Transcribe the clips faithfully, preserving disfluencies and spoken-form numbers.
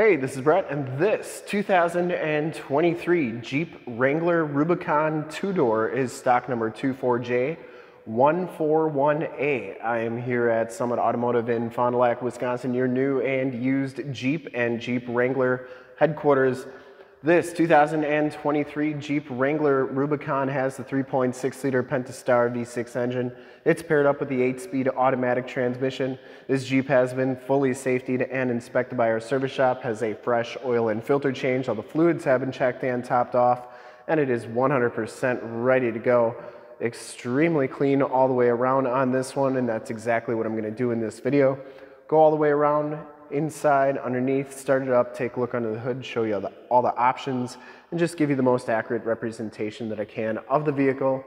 Hey, this is Brett, and this two thousand twenty-three Jeep Wrangler Rubicon two-door is stock number two four J one four one A. I am here at Summit Automotive in Fond du Lac, Wisconsin, your new and used Jeep and Jeep Wrangler headquarters. This two thousand twenty-three Jeep Wrangler Rubicon has the three point six liter Pentastar V six engine. It's paired up with the eight speed automatic transmission. This Jeep has been fully safetied and inspected by our service shop, has a fresh oil and filter change, all the fluids have been checked and topped off, and it is one hundred percent ready to go. Extremely clean all the way around on this one, and that's exactly what I'm going to do in this video. Go all the way around, inside, underneath, start it up, take a look under the hood, show you all the, all the options, and just give you the most accurate representation that I can of the vehicle.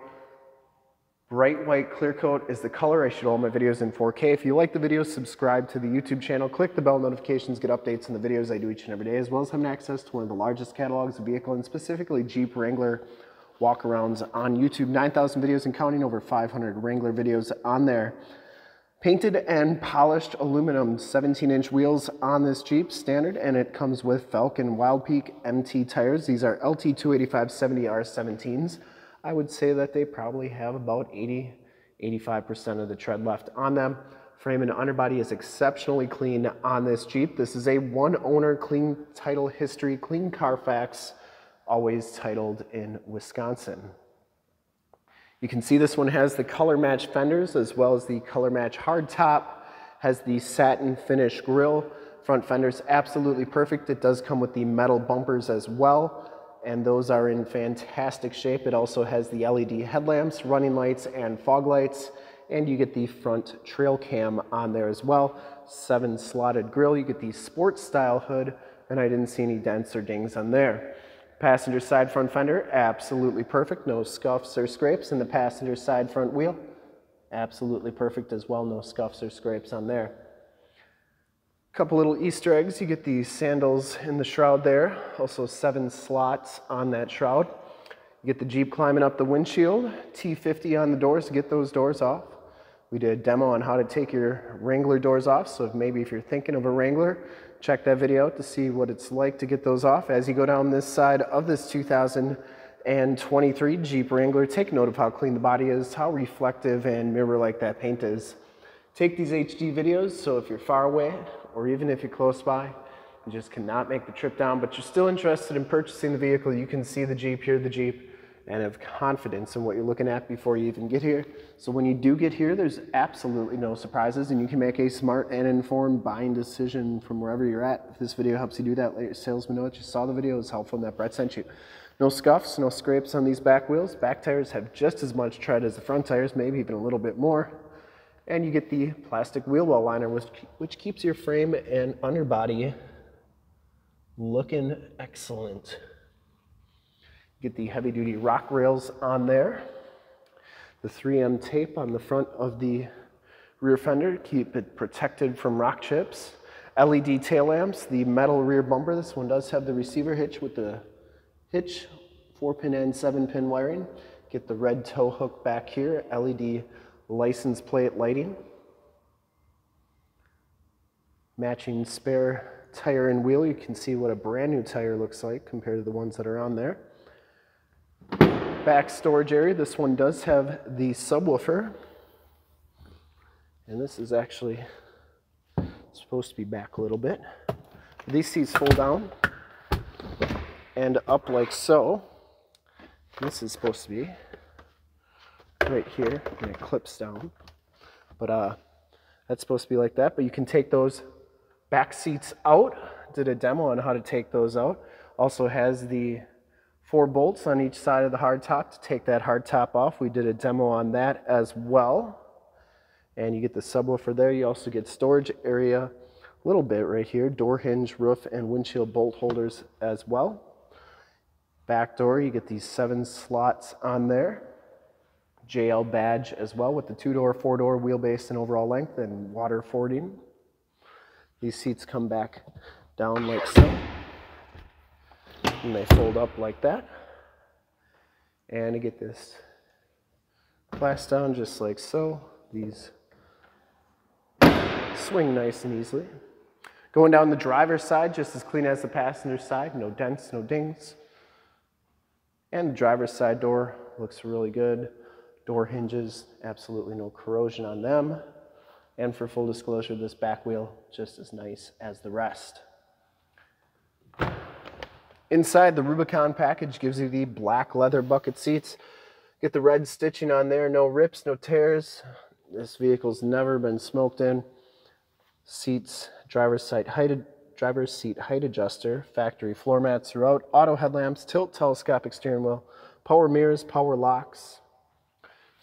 Bright white clear coat is the color. I shoot all my videos in four K. If you like the video, subscribe to the YouTube channel, click the bell notifications, get updates on the videos I do each and every day, as well as having access to one of the largest catalogs of vehicle and specifically Jeep Wrangler walkarounds on YouTube. nine thousand videos and counting, over five hundred Wrangler videos on there. Painted and polished aluminum seventeen inch wheels on this Jeep, standard, and it comes with Falken Wildpeak M T tires. These are L T two eighty-five seventy R seventeens. I would say that they probably have about eighty, eighty-five percent of the tread left on them. Frame and underbody is exceptionally clean on this Jeep. This is a one owner, clean title history, clean Carfax, always titled in Wisconsin. You can see this one has the color match fenders as well as the color match hard top, has the satin finish grille. Front fenders absolutely perfect. It does come with the metal bumpers as well, and those are in fantastic shape. It also has the L E D headlamps, running lights, and fog lights, and you get the front trail cam on there as well. Seven slotted grille, you get the sports style hood, and I didn't see any dents or dings on there. Passenger side front fender, absolutely perfect, no scuffs or scrapes. And the passenger side front wheel, absolutely perfect as well, no scuffs or scrapes on there. Couple little Easter eggs, you get the sandals in the shroud there, also seven slots on that shroud. You get the Jeep climbing up the windshield, T fifty on the doors to get those doors off. We did a demo on how to take your Wrangler doors off, so if maybe if you're thinking of a Wrangler, check that video out to see what it's like to get those off. As you go down this side of this two thousand twenty-three Jeep Wrangler, take note of how clean the body is, how reflective and mirror-like that paint is. Take these H D videos, so if you're far away, or even if you're close by, you just cannot make the trip down, but you're still interested in purchasing the vehicle, you can see the Jeep, hear the Jeep, and have confidence in what you're looking at before you even get here. So when you do get here, there's absolutely no surprises, and you can make a smart and informed buying decision from wherever you're at. If this video helps you do that, let your salesman know that you saw the video, is helpful, and that Brett sent you. No scuffs, no scrapes on these back wheels. Back tires have just as much tread as the front tires, maybe even a little bit more. And you get the plastic wheel well liner, which, which keeps your frame and underbody looking excellent. Get the heavy duty rock rails on there. The three M tape on the front of the rear fender, keep it protected from rock chips. L E D tail lamps, the metal rear bumper. This one does have the receiver hitch with the hitch, four pin and seven pin wiring. Get the red tow hook back here, L E D license plate lighting. Matching spare tire and wheel. You can see what a brand new tire looks like compared to the ones that are on there. Back storage area, this one does have the subwoofer, and this is actually supposed to be back a little bit. These seats fold down and up like so. This is supposed to be right here, and it clips down, but uh, that's supposed to be like that, but you can take those back seats out. Did a demo on how to take those out. Also has the four bolts on each side of the hard top to take that hard top off. We did a demo on that as well. And you get the subwoofer there. You also get storage area, a little bit right here, door hinge, roof, and windshield bolt holders as well. Back door, you get these seven slots on there. J L badge as well with the two-door, four-door wheelbase and overall length and water fording. These seats come back down like so, and they fold up like that. And to get this glass down just like so, these swing nice and easily. Going down the driver's side, just as clean as the passenger side, no dents, no dings. And the driver's side door looks really good. Door hinges, absolutely no corrosion on them. And for full disclosure, this back wheel, just as nice as the rest. Inside, the Rubicon package gives you the black leather bucket seats. Get the red stitching on there, no rips, no tears. This vehicle's never been smoked in. Seats, driver's side height, driver's seat height adjuster, factory floor mats throughout, auto headlamps, tilt telescopic steering wheel, power mirrors, power locks.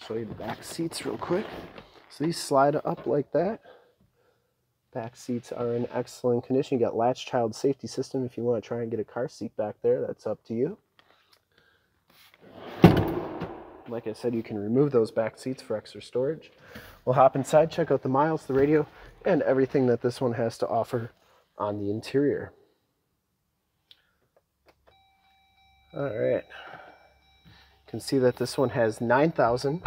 Show you the back seats real quick. So these slide up like that. Back seats are in excellent condition. You got latch child safety system. If you want to try and get a car seat back there, that's up to you. Like I said, you can remove those back seats for extra storage. We'll hop inside, check out the miles, the radio, and everything that this one has to offer on the interior. All right. You can see that this one has nine thousand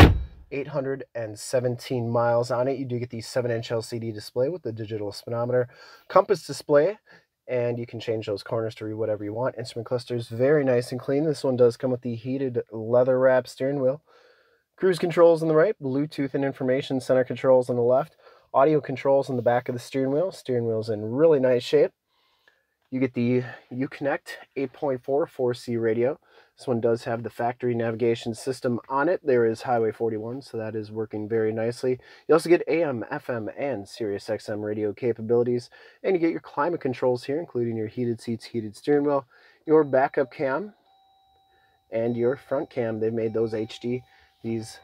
eight hundred seventeen miles on it. You do get the seven inch L C D display with the digital speedometer, compass display, and you can change those corners to read whatever you want. Instrument clusters, very nice and clean. This one does come with the heated leather wrap steering wheel. Cruise controls on the right, Bluetooth and information center controls on the left, audio controls on the back of the steering wheel. Steering wheel's in really nice shape. You get the Uconnect eight point four four C radio. This one does have the factory navigation system on it. There is Highway forty-one, so that is working very nicely. You also get A M, F M, and Sirius X M radio capabilities. And you get your climate controls here, including your heated seats, heated steering wheel, your backup cam, and your front cam. They've made those H D. These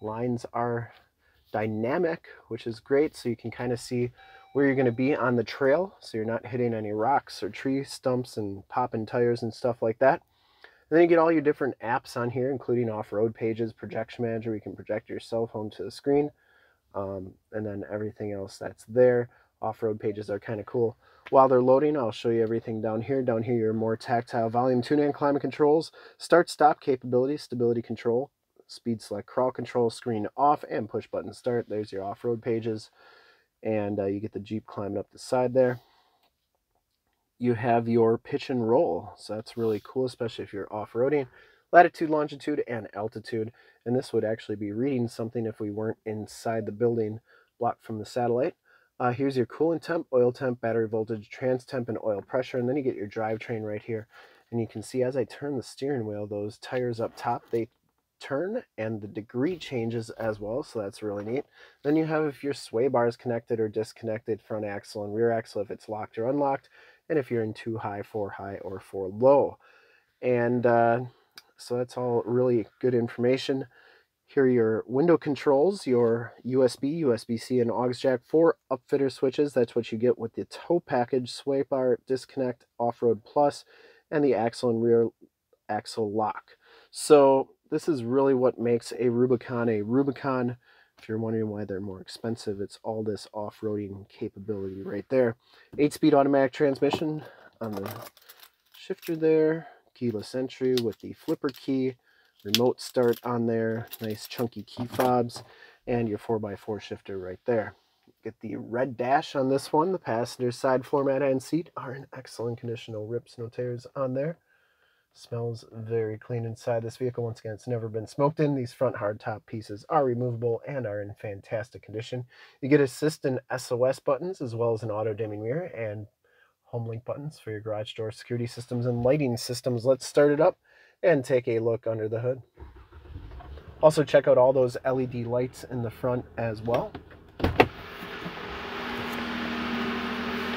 lines are dynamic, which is great, so you can kind of see where you're going to be on the trail, so you're not hitting any rocks or tree stumps and popping tires and stuff like that. And then you get all your different apps on here, including off-road pages, projection manager, you can project your cell phone to the screen, um, and then everything else that's there. Off-road pages are kind of cool. While they're loading, I'll show you everything down here. Down here, your more tactile volume, tune and climate controls, start-stop capability, stability control, speed select crawl control, screen off, and push-button start. There's your off-road pages. And uh, you get the Jeep climbing up the side there. You have your pitch and roll, so that's really cool, especially if you're off-roading. Latitude, longitude, and altitude. And this would actually be reading something if we weren't inside the building, blocked from the satellite. Uh, here's your coolant temp, oil temp, battery voltage, trans temp, and oil pressure. And then you get your drivetrain right here. And you can see as I turn the steering wheel, those tires up top, they turn, and the degree changes as well, so that's really neat. Then you have if your sway bar is connected or disconnected, front axle and rear axle, if it's locked or unlocked, and if you're in two high, four high, or four low. And uh, so that's all really good information. Here are your window controls, your U S B, U S B C, and aux jack, four upfitter switches. That's what you get with the tow package, sway bar, disconnect, off-road plus, and the axle and rear axle lock. So this is really what makes a Rubicon a Rubicon. If you're wondering why they're more expensive, it's all this off-roading capability right there. eight speed automatic transmission on the shifter there. Keyless entry with the flipper key. Remote start on there. Nice chunky key fobs. And your four by four shifter right there. Get the red dash on this one. The passenger side floor mat and seat are in excellent condition. No rips, no tears on there. Smells very clean inside this vehicle. Once again, it's never been smoked in. These front hardtop pieces are removable and are in fantastic condition. You get assist and S O S buttons, as well as an auto dimming mirror and HomeLink buttons for your garage door security systems and lighting systems. Let's start it up and take a look under the hood. Also check out all those L E D lights in the front as well.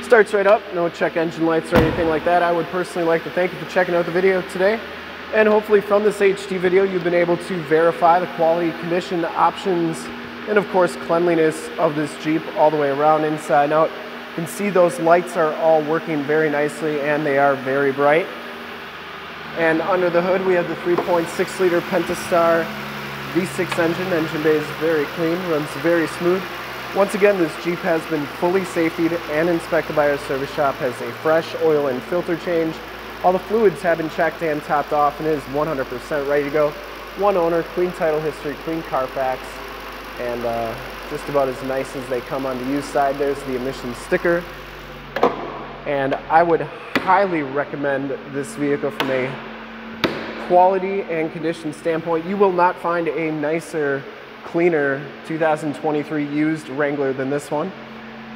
Starts right up, no check engine lights or anything like that. I would personally like to thank you for checking out the video today, and hopefully from this H D video you've been able to verify the quality, condition, options, and of course cleanliness of this Jeep all the way around, inside and out. You can see those lights are all working very nicely, and they are very bright. And under the hood we have the three point six liter Pentastar V six engine. Engine bay is very clean, runs very smooth. Once again, this Jeep has been fully safetied and inspected by our service shop, has a fresh oil and filter change. All the fluids have been checked and topped off and is one hundred percent ready to go. One owner, clean title history, clean Carfax, and uh, just about as nice as they come on the used side. There's the emissions sticker. and I would highly recommend this vehicle from a quality and condition standpoint. You will not find a nicer, cleaner two thousand twenty-three used Wrangler than this one.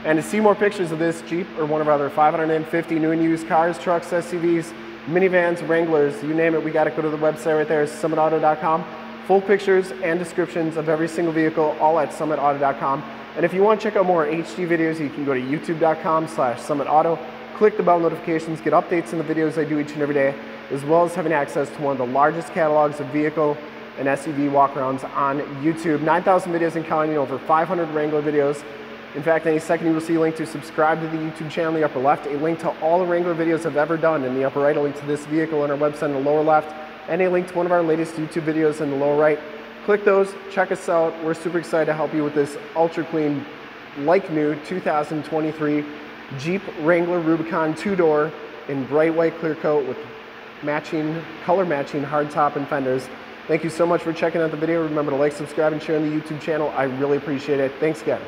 And to see more pictures of this Jeep or one of our other five hundred fifty new and used cars, trucks, S U Vs, minivans, Wranglers, you name it, we got to go to the website right there, summit auto dot com. Full pictures and descriptions of every single vehicle, all at summit auto dot com. And if you want to check out more H D videos, you can go to youtube dot com slash summit auto. Click the bell notifications, get updates on the videos I do each and every day, as well as having access to one of the largest catalogs of vehicle and S U V walkarounds on YouTube. nine thousand videos and counting, over five hundred Wrangler videos. In fact, any second you will see a link to subscribe to the YouTube channel in the upper left, a link to all the Wrangler videos I've ever done in the upper right, a link to this vehicle on our website in the lower left, and a link to one of our latest YouTube videos in the lower right. Click those, check us out. We're super excited to help you with this ultra clean, like new two thousand twenty-three Jeep Wrangler Rubicon two-door in bright white clear coat with matching, color matching hard top and fenders. Thank you so much for checking out the video. Remember to like, subscribe, and share on the YouTube channel. I really appreciate it. Thanks again.